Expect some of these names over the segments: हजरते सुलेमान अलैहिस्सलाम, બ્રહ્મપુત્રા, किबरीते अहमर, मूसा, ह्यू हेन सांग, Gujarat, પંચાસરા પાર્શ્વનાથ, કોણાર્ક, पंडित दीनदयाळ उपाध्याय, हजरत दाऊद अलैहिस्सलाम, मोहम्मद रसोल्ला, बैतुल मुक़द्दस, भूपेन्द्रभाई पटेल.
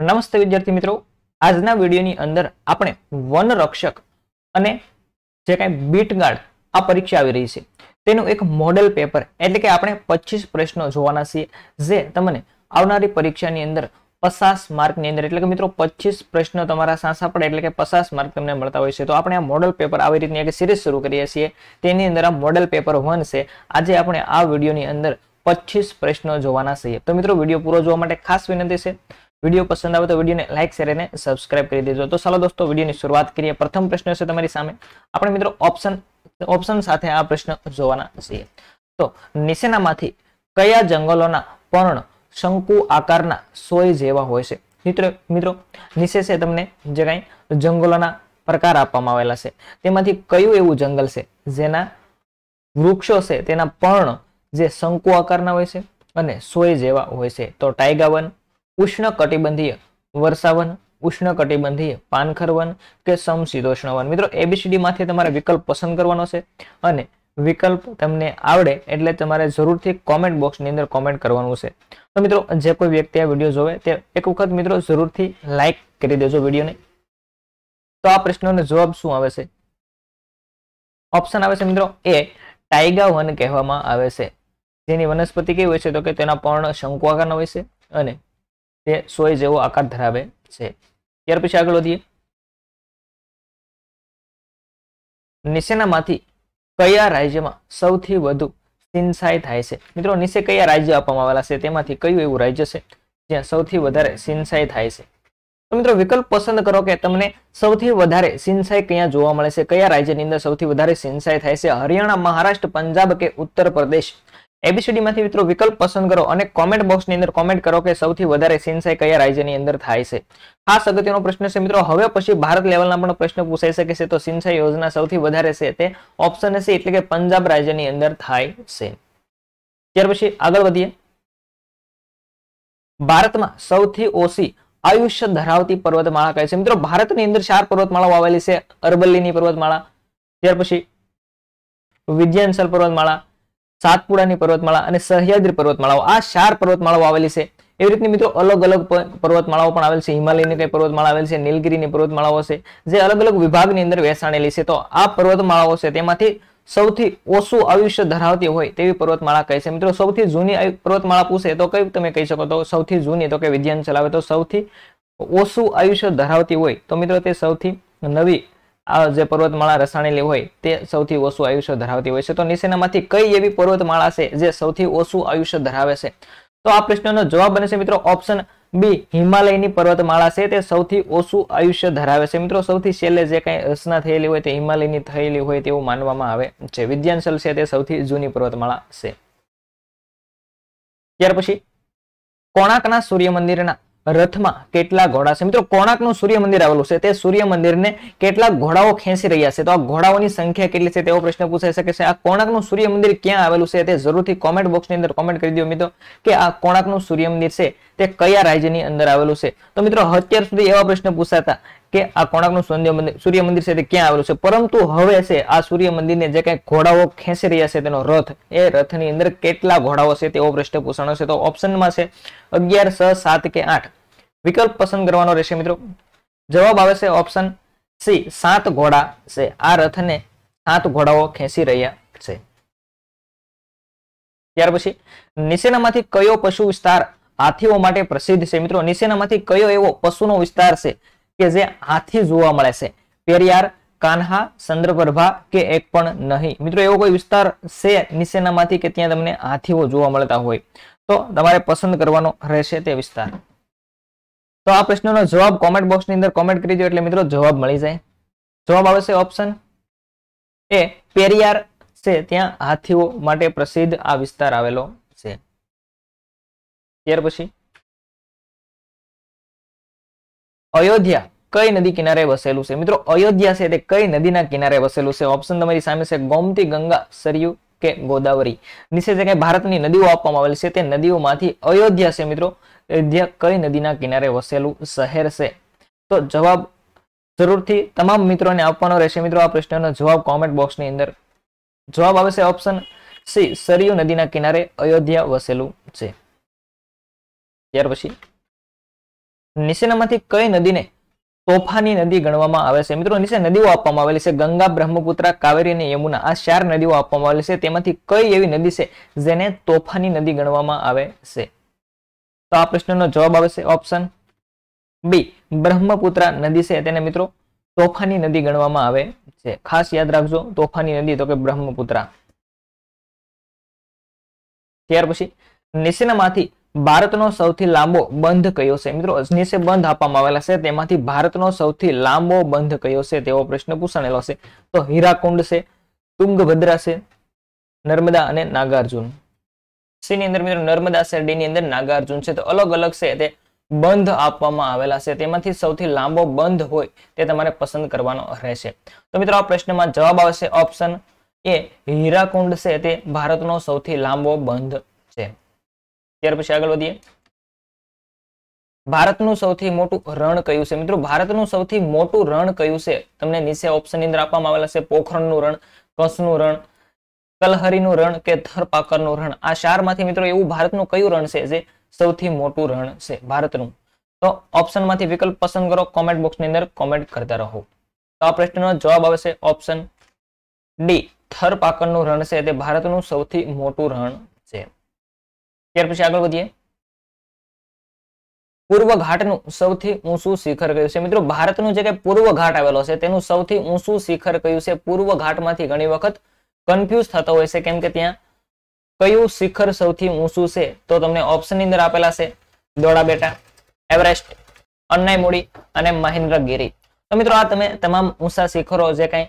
नमस्ते विद्यार्थी मित्रों, आजना वीडियोनी अंदर आपणे वन रक्षक अने जे काई बीट गार्ड आ परीक्षा आवी रही छे तेनुं एक मॉडल पेपर एटले के आपणे 25 प्रश्नों जोवाना छे जे तमने आवनारी परीक्षानी अंदर 50 मार्क नी अंदर एटले के मित्रों 25 प्रश्नो तमारा सासा पड़े एटले के 50 मार्क तमने मळता होय छे। तो आपणे आ मॉडल पेपर आवी रीतनी एक सीरीज शुरू करीए छे तेनी अंदर आ मॉडल पेपर 1 छे। आज आपणे आ विडियोनी अंदर 25 प्रश्नों जोवाना छे। तो मित्रों विडियो पूरो जोवा माटे खास विनंती छे, वीडियो पसंद आए तो वीडियो ने लाइक शेयर ने सब्सक्राइब कर दीजिए। तो चलो दोस्तों वीडियो की शुरुआत करिए। प्रथम प्रश्न से तुम्हारी सामने अपने मित्रों ऑप्शन साथ आ प्रश्न जोवाना छे। तो नीचेनामांथी कया जंगलोना पर्ण शंकु आकारना सोय जेवा होय छे? मित्रों नीचे से तमने जे काई जंगलोना प्रकार आपवामां आवेला छे तेमांथी कयुं एवुं जंगल छे जेना वृक्षो छे तेना पर्ण जे शंकु आकारना होय छे अने सोय जेवा होय छे? तो टाइगा वन, उष्ण कटिबंधीय वर्षावन, उष्ण कटिबंधीय पानखर वन के समशीतोष्ण वन। मित्रों एबीसीडी मांथी तमारे विकल्प पसंद करवानो छे अने विकल्प तमने आवडे एटले तमारे जरूरथी कमेंट बॉक्स नी अंदर कमेंट करवानुं छे। तो मित्रों जे कोई व्यक्ति आ विडियो जोवे ते एक वखत मित्रों जरूरथी लाइक करी देजो विडियो ने। तो आ प्रश्नोनो जवाब शुं आवे छे? ऑप्शन आवे छे मित्रों ए टाइगा वन कहेवामां आवे छे जेनी वनस्पति केवी होय छे तो के तेना पर्ण शंकु आकारना होय छे अने सोय जेवो आकार धरावे छे। त्यार पछी आगळ वधीए। नीचेनामांथी कया राज्यमां सौथी वधु सिंचाई थाय छे? मित्रों नीचे कया राज्य आपवामां आवेला छे तेमांथी कयुं एवुं राज्य छे ज्यां सौथी વધારે सिंचाई थाय छे? तो मित्रों विकल्प पसंद करो के तमने सौथी વધારે सिंचाई क्या जोवा मळे छे, कया राज्यनी अंदर सौथी વધારે सिंचाई थाय छे? हरियाणा, महाराष्ट्र, पंजाब के उत्तर प्रदेश? एबीसीडी मांथी मित्रों विकल्प पसंद करो और कमेंट बॉक्स नी अंदर कमेंट करो के सौथी वधारे सिंचाई कया राज्यनी अंदर थाय छे। खास अगत्यनो प्रश्न छे मित्रों, हवे पछी भारत लेवलना पण प्रश्न पूछाई शके छे। तो सिंचाई योजना सौथी वधारे छे ते ऑप्शन छे એટલે કે पंजाब राज्यनी अंदर थाय छे। ત્યાર પછી આગળ વધીએ। ભારતમાં સૌથી ઓછી આયુષ્ય ધરાવતી પર્વતમાળા કઈ છે? મિત્રો ભારતની અંદર 4 પર્વતમાળાઓ આવેલી છે। અરવલ્લીની પર્વતમાળા, ત્યાર પછી વિંધ્યાચલ પર્વતમાળા, सातपुड़ा पर्वतमाला और सह्याद्री पर्वतमालाओ आ 4 पर्वतमालाओ आवेली छे। एवी रीतनी मित्रों अलग अलग पर्वतमालाओ पण आवेली छे। हिमालयनी कई पर्वतमाला आवेली छे, नीलगिरीनी पर्वतमालाओ छे जे अलग अलग विभागनी अंदर वहेंचाणेली छे। तो आ पर्वतमालाओ छे तेमांथी सौथी ओछुं आयुष्य धरावती होय तेवी पर्वतमाला कई छे? मित्रों सौथी जूनी पर्वतमाला पूछे तो कई तमे कही शको? तो सौथी जूनी तो के विंध्याचल आवे। तो सौथी ओछुं आयुष्य धरावती होय तो मित्रों ते सौथी नवी आ जे पर्वतमाला रसाणेली होय ते सौथी ओछुं आयुष्य धरावती होय छे। तो नीचेनामांथी कई एवी पर्वतमाला छे जे सौथी ओछुं आयुष्य धरावे छे? तो आ प्रश्नोनो जवाब बने छे मित्रों ऑप्शन बी हिमालयनी पर्वतमाला छे ते सौथी ओछुं आयुष्य धरावे छे। मित्रों सौथी छेल्ले जे काई रचना थयेली होय ते हिमालयनी थयेली होय तेवुं मानवामां आवे छे। विंध्याचल छे ते सौथी जूनी पर्वतमाला छे। त्यार पछी कोणार्कना सूर्य मंदिरना रथमां केटला घोड़ा छे? मित्रों कोणार्कनुं सूर्य मंदिर आवेलुं छे ते सूर्य मंदिरने केटला घोड़ाओ खेंची रह्या छे? तो आ घोड़ाओनी संख्या केटली छे तेवो प्रश्न पूछाई शके छे। आ कोणार्कनुं सूर्य मंदिर क्यां आवेलुं छे ते जरूरथी कमेंट बॉक्सनी अंदर कमेंट करी दो मित्रों के आ कोणार्कनुं सूर्य मंदिर छे ते कया राज्यनी अंदर आवेलुं छे? तो मित्रों અત્યાર સુધી એવા પ્રશ્ન પૂછાતા કે આ કોણાર્કનું સૂર્ય મંદિર છે તે ક્યાં આવેલું છે, પરંતુ હવે છે આ સૂર્ય મંદિરને જે કાંઈ ઘોડાઓ ખેંચી રહ્યા છે તેનો રથ, એ રથની અંદર કેટલા ઘોડાઓ છે તેવો પ્રશ્ન પૂછાણો છે। તો ઓપ્શનમાં છે 11, 6, 7 કે 8 વિકલ્પ પસંદ કરવાનો રહેશે। મિત્રો જવાબ આવે છે ઓપ્શન સી 7 ઘોડા છે। આ રથને 7 ઘોડાઓ ખેંચી રહ્યા છે। ત્યાર પછી નીચેનામાંથી કયો પશુ વિસ્તાર હાથીઓ માટે પ્રસિદ્ધ છે? મિત્રો નીચેનામાંથી કયો એવો પશુનો વિસ્તાર છે કે જે હાથી જોવા મળે છે? પેરિયાર, કાન્હા, ચંદ્રપ્રભા કે એક પણ નહીં? મિત્રો એવો કોઈ વિસ્તાર છે નીચેનામાંથી કે ત્યાં તમને હાથીઓ જોવા મળતા હોય તો તમારે પસંદ કરવાનો રહેશે તે વિસ્તાર। તો આ પ્રશ્નનો જવાબ કોમેન્ટ બોક્સની અંદર કોમેન્ટ કરી દો એટલે મિત્રો જવાબ મળી જાય। જવાબ આવે છે ઓપ્શન એ પેરિયાર છે, ત્યાં હાથીઓ માટે પ્રસિદ્ધ આ વિસ્તાર આવેલો છે। ત્યાર પછી અયોધ્યા કઈ નદી કિનારે વસેલું છે? મિત્રો અયોધ્યા છે તે કઈ નદીના કિનારે વસેલું છે? ઓપ્શન તમારી સામે છે ગોમતી, ગંગા, સરયુ કે ગોદાવરી। નીચે જે કઈ ભારતની નદીઓ આપવામાં આવેલી છે તે નદીઓમાંથી અયોધ્યા છે મિત્રો અયોધ્યા કઈ નદીના કિનારે વસેલું શહેર છે? તો જવાબ જરૂરથી તમામ મિત્રોને આપવાનો રહેશે। મિત્રો આ પ્રશ્નનો જવાબ કોમેન્ટ બોક્સની અંદર જવાબ આવે છે ઓપ્શન સી સરયુ નદીના કિનારે અયોધ્યા વસેલું છે। ત્યાર પછી નીચેનામાંથી કઈ નદીને તોફાની નદી ગણવામાં આવે છે? મિત્રો નીચે નદીઓ આપવામાં આવેલી છે, ગંગા, બ્રહ્મપુત્રા, કાવેરી અને યમુના. આ ચાર નદીઓ આપવામાં આવેલી છે, તેમાંથી કઈ એવી નદી છે જેને તોફાની નદી ગણવામાં આવે છે? તો આ પ્રશ્નનો જવાબ આવે છે ઓપ્શન બી, બ્રહ્મપુત્રા નદી છે તેને મિત્રો તોફાની નદી ગણવામાં આવે છે. ખાસ યાદ રાખજો તોફાની નદી તો કે બ્રહ્મપુત્રા. ત્યાર પછી નીચેનામાંથી ભારતનો સૌથી લાંબો બંધ કયો છે? મિત્રો નીચે બંધ આપવામાં આવેલા છે, તેમાંથી ભારતનો સૌથી લાંબો બંધ કયો છે તેવો પ્રશ્ન પૂછાણેલો છે. તો હીરાકુંડ છે, તુંગભદ્રા છે, નર્મદા અને નાગાર્જુન. સી ની અંદર મિત્રો નર્મદા છે, ડી ની અંદર નાગાર્જુન છે. તો અલગ અલગ છે તે બંધ આપવામાં આવેલા છે, તેમાંથી સૌથી લાંબો બંધ હોય તે તમારે પસંદ કરવાનો રહેશે. તો મિત્રો આ પ્રશ્નમાં જવાબ આવશે ઓપ્શન એ, હીરાકુંડ છે તે ભારતનો સૌથી લાંબો બંધ છે. ત્યાર પછી આગળ વધીએ, ભારતનું સૌથી મોટું રણ કયું છે? મિત્રો ભારતનું સૌથી મોટું રણ કયું છે? તમને નીચે ઓપ્શન ની અંદર આપવામાં આવેલા છે પોખરણનું રણ, કંસનું રણ, કલહરીનું રણ કે થરપાકરનું રણ. આ ચારમાંથી મિત્રો એવું ભારતનું કયું રણ છે જે સૌથી મોટું રણ છે ભારતનું? તો ઓપ્શનમાંથી વિકલ્પ પસંદ કરો, કોમેન્ટ બોક્સની અંદર કોમેન્ટ કરતા રહો. તો આ પ્રશ્નનો જવાબ આવે છે ઓપ્શન ડી, થરપાકરનું રણ છે તે ભારતનું સૌથી મોટું રણ છે. ત્યાર પછી આગળ વધીએ, પૂર્વ ઘાટનું સૌથી ઊંચું શિખર કયું છે? મિત્રો ભારતનું જે કે પૂર્વ ઘાટ આવેલો છે તેનું સૌથી ઊંચું શિખર કયું છે? પૂર્વ ઘાટમાંથી ઘણી વખત કન્ફ્યુઝ થતો હોય છે કેમ કે ત્યાં કયું શિખર સૌથી ઊંચું છે? તો તમને ઓપ્શનની અંદર આપેલા છે દોડા બેટા, એવરેસ્ટ, અન્નાઈમુડી અને મહેન્દ્રગીરી. તો મિત્રો આ તમે તમામ ઊંચા શિખરો જે કઈ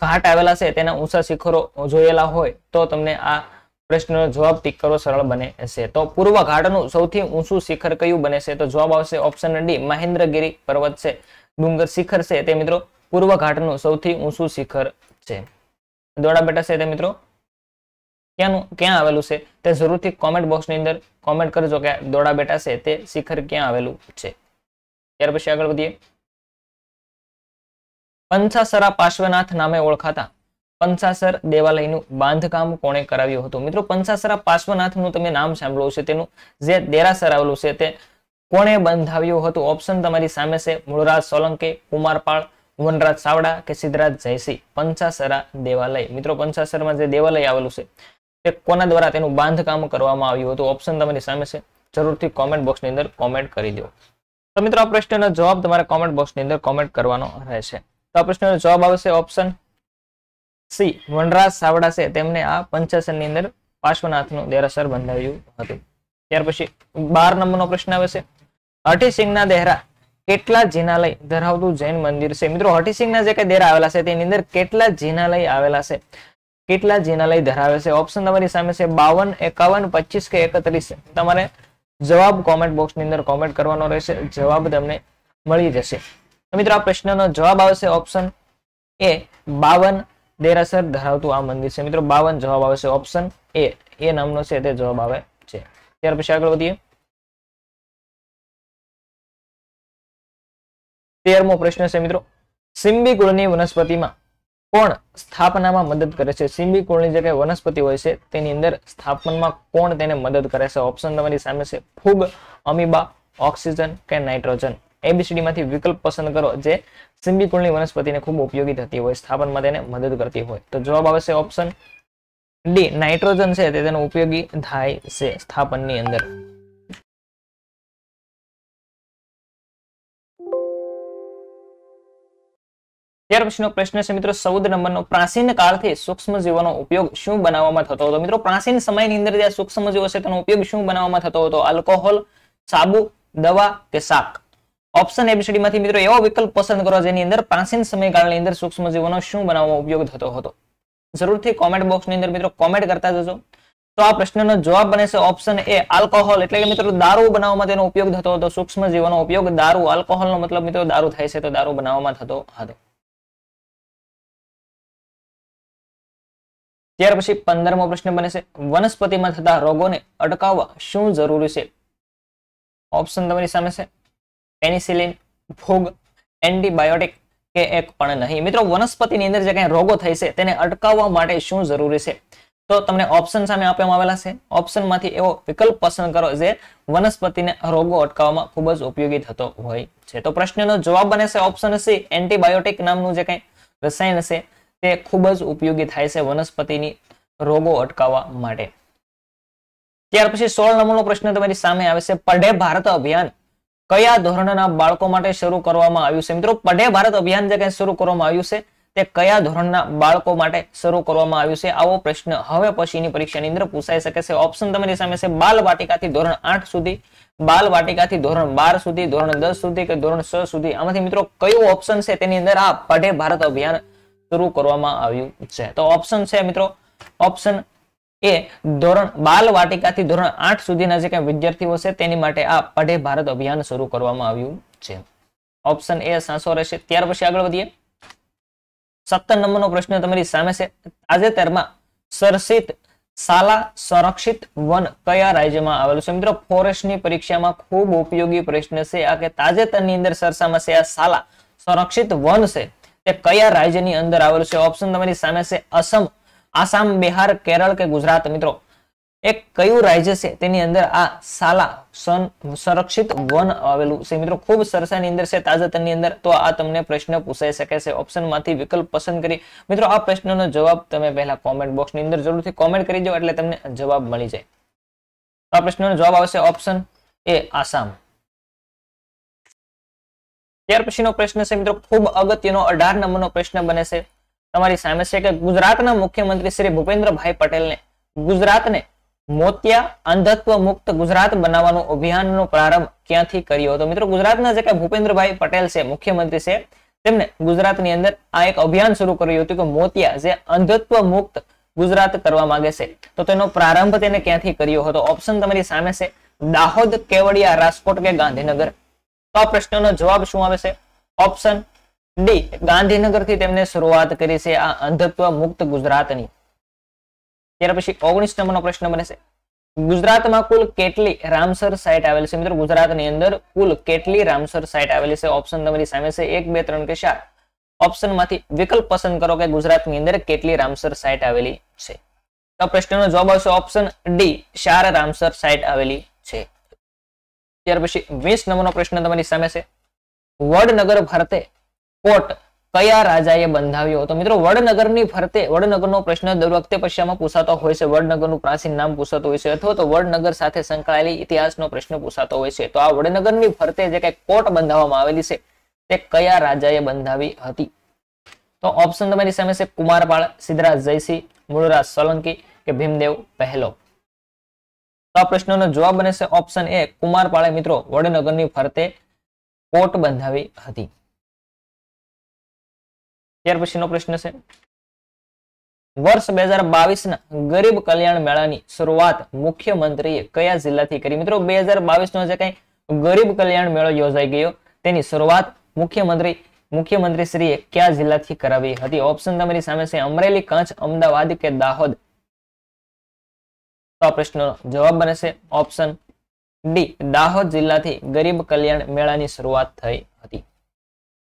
ઘાટ આવેલા છે તેના ઊંચા શિખરો જોયેલા હોય તો તમને આ પ્રશ્નનો જવાબ ટીક કરવો સરળ બને છે. તો પૂર્વ ઘાટનું સૌથી ઊંચું શિખર કયું બને છે? તો જવાબ આવશે ઓપ્શન ડી, મહેન્દ્રગીરી પર્વત છે, ડુંગર શિખર છે તે મિત્રો પૂર્વ ઘાટનું સૌથી ઊંચું શિખર છે. દોડા બેટા છે તે મિત્રો ક્યાં આવેલું છે તે જરૂરથી કોમેન્ટ બોક્સની અંદર કોમેન્ટ કરજો કે દોડા બેટા છે તે શિખર ક્યાં આવેલું છે. ત્યાર પછી આગળ વધીએ, પંચાસરા પાર્શ્વનાથ નામે ઓળખાતા પંચાસર દેવાલયનું બાંધકામ કોણે કરાવ્યું હતું? મિત્રો પંચાસરા પાર્શ્વનાથનું તમે નામ સાંભળ્યું છે, તેનું જે દેરાસર આવેલું છે તે કોણે બંધાવ્યું હતું? ઓપ્શન તમારી સામે છે, મૂળરાજ સોલંકી, કુમારપાળ, વનરાજ ચાવડા કે સિદ્ધરાજ જયસિંહ. પંચાસરા દેવાલય, મિત્રો પંચાસરમાં જે દેવાલય આવેલું છે તે કોના દ્વારા તેનું બાંધકામ કરવામાં આવ્યું હતું? ઓપ્શન તમારી સામે છે, જરૂરથી કોમેન્ટ બોક્સની અંદર કોમેન્ટ કરી દો. તો મિત્રો આ પ્રશ્નનો જવાબ તમારે કોમેન્ટ બોક્સની અંદર કોમેન્ટ કરવાનો રહેશે. તો આ પ્રશ્નનો જવાબ આવશે ઓપ્શન સી, વનરાજ ચાવડા છે તેમને આ પંચાસર ની અંદર પાર્શ્વનાથનું દેરાસર બંધાવ્યું હતું. ત્યાર પછી 12 નંબરનો પ્રશ્ન આવે છે, હઠીસિંહના દેહરા કેટલા જિનાલય ધરાવતું જૈન મંદિર છે? મિત્રો હઠીસિંહના જે કઈ દેરા આવેલા છે તેની અંદર કેટલા જિનાલય આવેલા છે, કેટલા જિનાલય ધરાવે છે? ઓપ્શન તમારી સામે છે 52, 51, 25 કે 31. તમારે જવાબ કોમેન્ટ બોક્સની અંદર કોમેન્ટ કરવાનો રહેશે, જવાબ તમને મળી જશે. મિત્રો આ પ્રશ્નનો જવાબ આવશે ઓપ્શન એ, 52 દેરાસર ધરાવતું આ મંદિર છે. મિત્રો 52 જવાબ આવશે ઓપ્શન એ નામનો છે તે જવાબ આવે છે. ત્યાર પછી આગળ વધીએ, 13મો પ્રશ્ન છે મિત્રો, સિંબી કુળની વનસ્પતિમાં કોણ સ્થાપનામાં મદદ કરે છે? સિંબી કુળની જે કઈ વનસ્પતિ હોય છે તેની અંદર સ્થાપનમાં કોણ તેને મદદ કરે છે? ઓપ્શન તમારી સામે છે, ફૂગ, અમીબા, ઓક્સિજન કે નાઇટ્રોજન. ABCD માંથી વિકલ્પ પસંદ કરો જે સિંબી કુળની વનસ્પતિને ખૂબ ઉપયોગી થતી હોય, સ્થાપનમાં તેને મદદ કરતી હોય. તો જવાબ આવશે ઓપ્શન ડી, નાઇટ્રોજન છે તે તેનો ઉપયોગી થાય છે સ્થાપનની અંદર. ત્યાર પછીનો પ્રશ્ન છે મિત્રો 14 નંબરનો, પ્રાચીન કાળથી સૂક્ષ્મ જીવોનો ઉપયોગ શું બનાવવામાં થતો હતો? મિત્રો પ્રાચીન સમયની અંદર જે સૂક્ષ્મ જીવો છે તેનો ઉપયોગ શું બનાવવામાં થતો હતો? આલ્કોહોલ, સાબુ, દવા કે શાક? ઓપ્શન ABCD માંથી મિત્રો એવો વિકલ્પ પસંદ કરો જેની અંદર પ્રાચીન સમયકાળની અંદર સૂક્ષ્મજીવોનો શું બનાવવામાં ઉપયોગ થતો હતો? જરૂરથી કોમેન્ટ બોક્સની અંદર મિત્રો કોમેન્ટ કરતા જજો. તો આ પ્રશ્નનો જવાબ બને છે ઓપ્શન એ, આલ્કોહોલ. એટલે કે મિત્રો દારૂ બનાવવામાં તેનો ઉપયોગ થતો હતો, સૂક્ષ્મજીવોનો ઉપયોગ દારૂ, આલ્કોહોલનો મતલબ મિત્રો દારૂ થાય છે, તો દારૂ બનાવવામાં થતો હતો. ત્યાર પછી 15મો પ્રશ્ન બને છે, વનસ્પતિમાં થતા રોગોને અટકાવવા શું જરૂરી છે? ઓપ્શન તમારી સામે છે, પેનિસિલિન, ફૂગ, એન્ટીબાયોટિક કે એક પણ નહીં. મિત્રો વનસ્પતિની અંદર જે કંઈ રોગો થાય છે તેને અટકાવવા માટે શું જરૂરી છે? तो तमने ऑप्शन सामे आपवामां आवेला छे। ऑप्शन मांथी एवो विकल्प पसंद करो जे वनस्पति ने रोगो अटकाववामां खूब ज उपयोगी थतो होय छे। तो प्रश्ननो जवाब बने छे ऑप्शन सी, एंटीबायोटिक नामनुं जे काई रसायन छे ते खूब ज उपयोगी थाय छे वनस्पतिनी रोगो अटकाववा माटे। त्यार पछी 16 नंबरनो प्रश्न तमारी सामे आवे छे, पढ़े भारत अभियान कया धोरणना बाळको माटे शुरू करवामां आव्युं छे। मित्रों पढ़े भारत अभियान जे काई शुरू करवामां आव्युं छे ते कया धोरणना बाळको माटे शुरू करवामां आव्युं छे, आवो प्रश्न हवे पछीनी परीक्षानी अंदर पूछाई शके छे। ऑप्शन तमारी सामे छे, बालवाटिकाथी धोरण 8 सुधी, बालवाटिकाथी धोरण 12 सुधी, धोरण 10 सुधी के धोरण 6 सुधी। आमांथी मित्रों कयो ऑप्शन छे तेनी अंदर आ पढ़े भारत अभियान शुरू करवामां आव्युं छे। तो ऑप्शन छे मित्रों ऑप्शन ए, धोरण बालवाटिकाथी धोरण 8 सुधीना जे काई विद्यार्थीओ छे तेनी माटे आ पढ़े भारत अभियान शुरू करवामां आव्युं छे। ऑप्शन ए साचो रहेशे। त्यार पछी आगळ वधीए, 17 नंबरनो प्रश्न तमारी सामे छे, ताजेतरमां सरसित साला संरक्षित वन कया राज्यमां आवेलुं छे। मित्रों फॉरेस्टनी परीक्षामां खूब उपयोगी प्रश्न छे आ के ताजेतरनी अंदर सरसामां छे आ साला संरक्षित वन छे ते कया राज्यनी अंदर आवेलुं छे। ऑप्शन तमारी सामे छे, असम, आसाम, बिहार, केरल के गुजरात। मित्रों एक क्यू राज्य छे तेनी अंदर आ साला संरक्षित वन आवेलुं छे। मित्रों खूब सरसानी अंदर छे ताजेतरनी अंदर, तो आ तमने प्रश्न पूछाई शके छे। ऑप्शन मांथी विकल्प पसंद करी। मित्रों आ प्रश्ननो जवाब तमे पहेला कमेंट बॉक्स नी अंदर जरूरथी कमेंट करी दो એટલે તમને જવાબ મળી જાય। તો આ પ્રશ્નનો જવાબ આવશે ઓપ્શન એ, આસામ। ત્યાર પછીનો પ્રશ્ન છે મિત્રો ખૂબ અગત્યનો 18 નંબરનો પ્રશ્ન બને છે तमारी सामे छे के गुजरातना मुख्यमंत्री श्री भूपेन्द्रभाई पटेल ने गुजरातने मोतिया अंधत्व मुक्त गुजरात बनावानो अभियाननो प्रारंभ क्यांथी कर्यो हतो। मित्रों गुजरातना जे के भूपेन्द्रभाई पटेल छे मुख्यमंत्री छे तेमणे गुजरातनी अंदर आ एक अभियान शुरू कर्युं हतुं के मोतिया जे अंधत्व मुक्त गुजरात करवा मांगे छे, तो तेनो प्रारंभ तेने क्यांथी कर्यो हतो। ऑप्शन तमारी सामे छे, दाहोद, केवड़िया, राजकोट के गांधीनगर। तो आ प्रश्ननो जवाब शुं आवे छे? ऑप्शन डी, गांधीनगर थी तेमने शुरुआत करी छे आ अंधत्व मुक्त गुजरातनी। त्यार पछी 19 नंबरनो प्रश्न बने छे, गुजरातमां कुल केटली रामसर साइट आवेली छे। मित्रों गुजरातनी अंदर कुल केटली रामसर साइट आवेली छे। ऑप्शन तमारी सामे छे 1, 2, 3 કે 4। ऑप्शनमांथी विकल्प पसंद करो के गुजरातनी अंदर केटली रामसर साइट आवेली छे। तो प्रश्ननो जवाब आवशे ऑप्शन डी, 4 रामसर साइट आवेली छे। त्यार पछी 20 नंबरनो प्रश्न तमारी सामे छे, वडनगर भारते कोट कया राजाए बंधाव्यो हतो। मित्रों वडनगरनी फरते वडनगरनो प्रश्न દર વખતે પરીક્ષામાં પૂછાતો હોય છે, વડનગરનું પ્રાચીન નામ પૂછાતો હોય છે અથવા તો વડનગર સાથે સંકળાયેલી ઇતિહાસનો પ્રશ્ન પૂછાતો હોય છે। તો આ વડનગરની ફરતે જે કઈ કોટ બંધાવવામાં આવેલી છે તે કયા રાજાએ બંધાવી હતી? તો ઓપ્શન તમારી સામે છે, કુમારપાળ, સિદ્ધરાજ જયસિંહ, મૂળરાજ સોલંકી કે ભીમદેવ પહેલો। તો આ પ્રશ્નનો જવાબ બને છે ઓપ્શન એ, કુમારપાળે મિત્રો વડનગરની ફરતે કોટ બંધાવી હતી। त्यार पछीनो प्रश्न छे, वर्ष 2022 ना गरीब कल्याण मेळानी शुरुआत मुख्यमंत्रीए कया जिल्लाथी करी? मित्रों 2022 नो जे काई गरीब कल्याण मेळो योजाई गयो तेनी शुरुआत मुख्यमंत्री श्रीए क्या जिल्लाथी करावी हती? ऑप्शन तमारी सामे छे, अमरेली, कच्छ, अमदावाद के दाहोद। तो प्रश्ननो जवाब बने छे ऑप्शन डी, दाहोद जिल्लाथी गरीब कल्याण मेळानी शुरुआत थई हती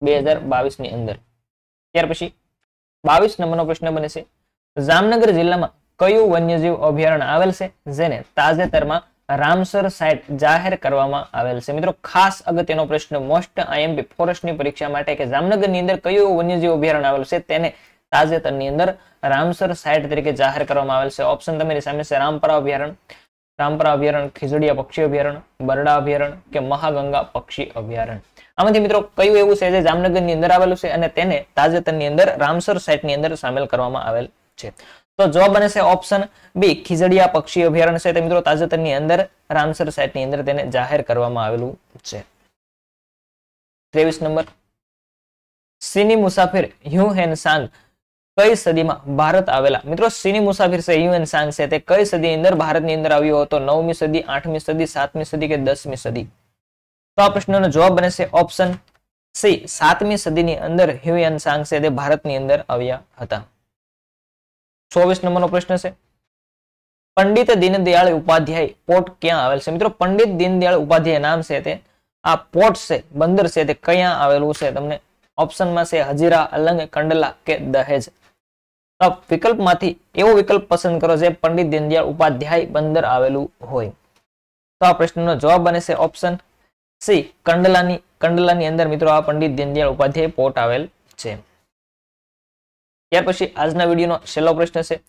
2022 ની अंदर। त्यार पछी 22 नंबरनो प्रश्न बने छे, जामनगर जिल्लामां कयुं वन्यजीव अभयारण्य आवेल छे जेने ताजेतरमां रामसर साइट जाहेर करवामां आवेल छे? मित्रों खास अगत्यनो प्रश्न मोस्ट आईएमपी फॉरेस्टनी परीक्षा माटे के जामनगरनी अंदर कयुं वन्यजीव अभयारण्य आवेल छे तेने ताजेतरनी अंदर रामसर साइट तरीके जाहेर करवामां आवेल छे। ऑप्शन तमारी सामे छे, रामपरा अभयारण्य, खीजड़िया पक्षी अभयारण्य, बरडा अभयारण्य के महागंगा पक्षी अभयारण्य। आमांथी मित्रों कयुं एवुं छे जे जामनगरनी अंदर आवेलुं छे अने तेने ताजेतरनी अंदर रामसर साइटनी अंदर शामिल करवामां आवेल छे? तो जवाब बने छे ऑप्शन बी, खीजड़िया पक्षी अभयारण्य छे ते मित्रों ताजेतरनी अंदर रामसर साइटनी अंदर तेने जाहेर करवामां आवेलुं छे। 23 नंबर, सीनी मुसाफिर ह्यू हेन सांग कई सदीमां भारत आवेला? मित्रों सीनी मुसाफिर छे ह्यू हेन सांग छे ते कई सदी अंदर भारतनी अंदर आव्यो हतो? 9મી સદી, 8મી સદી, 7મી સદી કે 10મી સદી? तो आ प्रश्ननो जवाब बने छे ऑप्शन सी, 7મી સદીની અંદર ह्यू हेन सांग છે તે ભારતની અંદર આવ્યા હતા। 24 નંબરનો પ્રશ્ન છે, પંડિત દીનદયાળ ઉપાધ્યાય પોર્ટ ક્યાં આવેલ છે? મિત્રો પંડિત દીનદયાળ ઉપાધ્યાય નામ છે તે આ પોર્ટ છે બંદર છે તે ક્યાં આવેલું છે? તમને ઓપ્શનમાં છે, હજીરા, અલંગ, કંડલા કે દહેજ। विकल्प मांथी एवो विकल्प पसंद करो जे पंडित दीनदयाल उपाध्याय बंदर आवेलू होय। तो आ प्रश्ननो जवाब बने छे ऑप्शन सी कंडलानी। कंडलानी अंदर मित्रों आ पंडित दीनदयाल उपाध्याय पोर्ट आवेल छे। त्यार पछी आजना विडियोनो छेल्लो प्रश्न छे,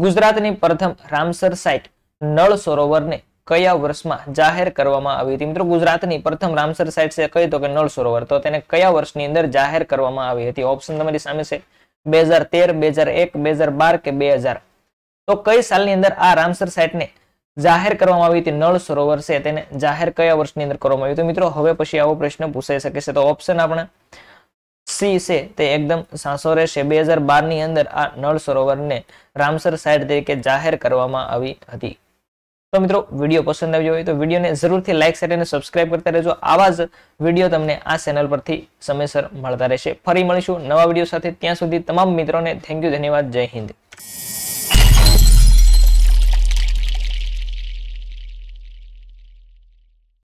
गुजरातनी प्रथम रामसर साइट नल सरोवरने कया वर्षमां जाहेर करवामां आवी हती। मित्रों गुजरातनी प्रथम रामसर साइट छे कही तो के नल सरोवर, तो तेने कया वर्षनी अंदर जाहेर करवामां आवी हती। ऑप्शन तमारी सामे छे 2013, 2001, 2012 के 2000। तो कई साल नी अंदर आ रामसर साइट ने जाहिर करवामां आवी हती। नल सरोवर छे तेने जाहिर कया वर्षनी अंदर करवामां आवी। तो मित्रों हवे पछी आवो प्रश्न पूछाई शके छे, तो ऑप्शन आपणे सी छे ते एकदम साचो रहेशे। 2012 नी अंदर आ नल सरोवर ने रामसर साइट तरीके जाहिर करवामां आवी हती। तो मित्रों वीडियो पसंद आव्यो होय तो वीडियो ने जरूर थी लाइक शेर और सब्सक्राइब करता रहो। आवा ज वीडियो तमने आ चैनल पर थी समयसर मळता रहेशे। फरी मळीशुं नवा वीडियो साथे, त्यां सुधी तमाम मित्रों ने थैंक यू, धन्यवाद, जय हिंद।